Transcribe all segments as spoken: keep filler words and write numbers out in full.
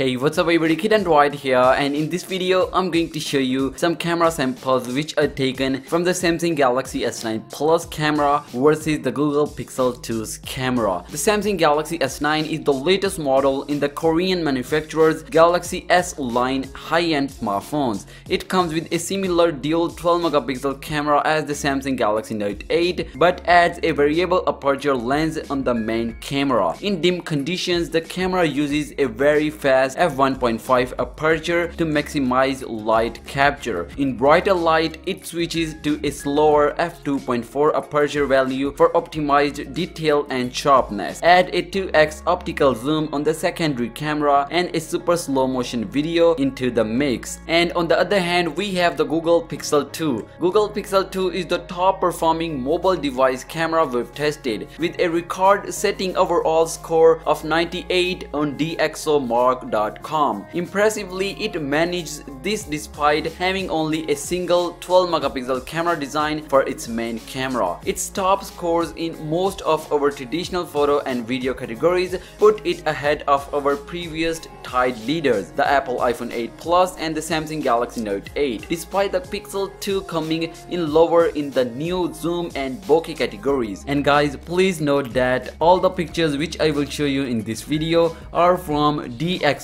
Hey, what's up everybody, Kid Android here, and in this video I'm going to show you some camera samples which are taken from the Samsung Galaxy S nine Plus camera versus the Google Pixel two's camera. The Samsung Galaxy S nine is the latest model in the Korean manufacturer's Galaxy S line high-end smartphones. It comes with a similar dual twelve megapixel camera as the Samsung Galaxy Note eight but adds a variable aperture lens on the main camera. In dim conditions, the camera uses a very fast f one point five aperture to maximize light capture. In brighter light, it switches to a slower f two point four aperture value for optimized detail and sharpness. Add a two x optical zoom on the secondary camera and a super slow motion video into the mix. And on the other hand, we have the Google Pixel two. Google Pixel two is the top performing mobile device camera we've tested, with a record setting overall score of ninety-eight on DxOMark dot com. Impressively, it managed this despite having only a single twelve megapixel camera design for its main camera. Its top scores in most of our traditional photo and video categories put it ahead of our previous tied leaders, the Apple iPhone eight Plus and the Samsung Galaxy Note eight, despite the Pixel two coming in lower in the new zoom and bokeh categories. And guys, please note that all the pictures which I will show you in this video are from DxOMark.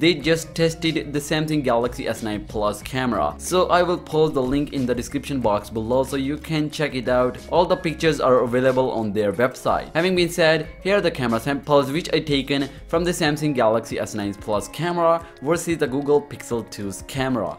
They just tested the Samsung Galaxy S nine Plus camera, so I will post the link in the description box below so you can check it out. All the pictures are available on their website. Having been said, here are the camera samples which are taken from the Samsung Galaxy S nine Plus camera versus the Google Pixel two's camera.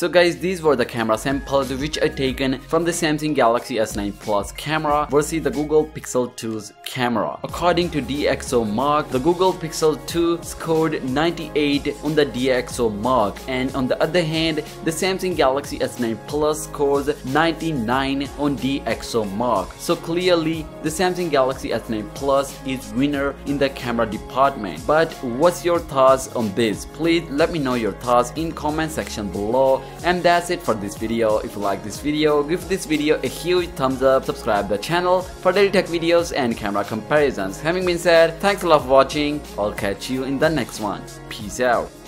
So guys, these were the camera samples which are taken from the Samsung Galaxy S nine Plus camera versus the Google Pixel two's camera. According to DxOMark, the Google Pixel two scored ninety-eight on the DxOMark, and on the other hand, the Samsung Galaxy S nine Plus scores ninety-nine on DxOMark. So clearly, the Samsung Galaxy S nine Plus is winner in the camera department. But what's your thoughts on this? Please let me know your thoughts in comment section below. And that's it for this video. If you like this video, give this video a huge thumbs up, subscribe the channel for daily tech videos and camera comparisons. Having been said, thanks a lot for watching. I'll catch you in the next one. Peace out.